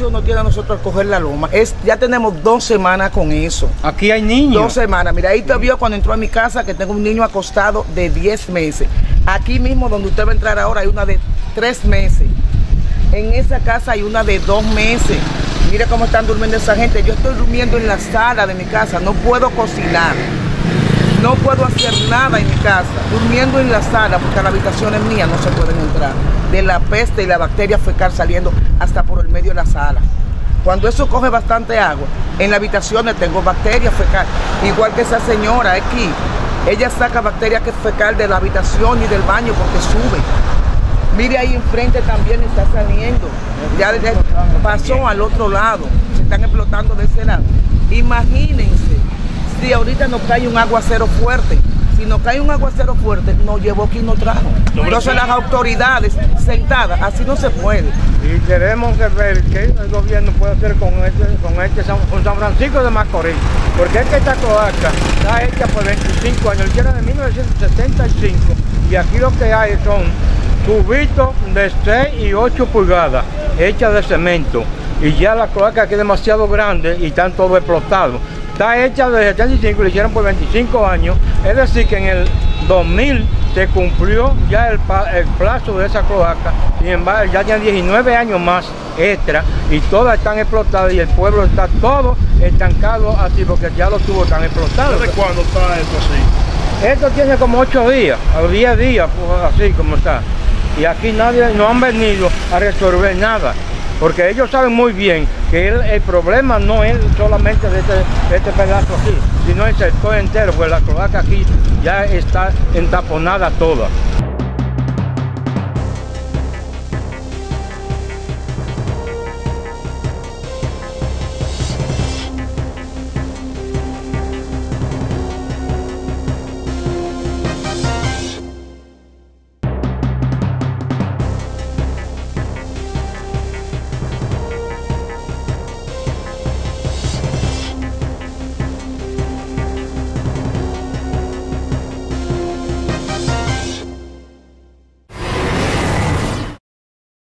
negocio no quiere a nosotros coger la loma. Ya tenemos 2 semanas con eso. Aquí hay niños. 2 semanas. Mira, ahí te vio cuando entró a mi casa que tengo un niño acostado de 10 meses. Aquí mismo donde usted va a entrar ahora hay una de 3 meses. En esa casa hay una de 2 meses. Mira cómo están durmiendo esa gente. Yo estoy durmiendo en la sala de mi casa. No puedo cocinar. No puedo hacer nada en mi casa. Durmiendo en la sala porque las habitaciones mías no se pueden entrar. De la peste y la bacteria fecal saliendo hasta por el medio de la sala. Cuando eso coge bastante agua, en las habitaciones tengo bacterias fecal. Igual que esa señora aquí. Ella saca bacterias fecal de la habitación y del baño porque sube. Mire ahí enfrente también está saliendo. Ya pasó al otro lado. Se están explotando de ese lado. Imagínense, si ahorita nos cae un aguacero fuerte. Si nos cae un aguacero fuerte, nos llevó quien nos trajo. Entonces las autoridades sentadas, así no se puede. Y tenemos que ver qué el gobierno puede hacer con San Francisco de Macorís. Porque es que esta cloaca está hecha por 25 años, que era de 1975. Y aquí lo que hay son cubitos de 6 y 8 pulgadas, hechas de cemento. Y ya la cloaca aquí es demasiado grande y están todos explotados. Está hecha de 75 y lo hicieron por 25 años. Es decir que en el 2000 se cumplió ya el plazo de esa cloaca. Sin embargo, ya tienen 19 años más extra y todas están explotadas y el pueblo está todo estancado así porque ya los tubos están explotados. ¿Desde cuándo está esto así? Esto tiene como 8 días, o 10 días, pues, así como está. Y aquí nadie, no han venido a resolver nada, porque ellos saben muy bien que el problema no es solamente de este pedazo aquí, sino el sector entero, pues la cloaca aquí ya está entaponada toda.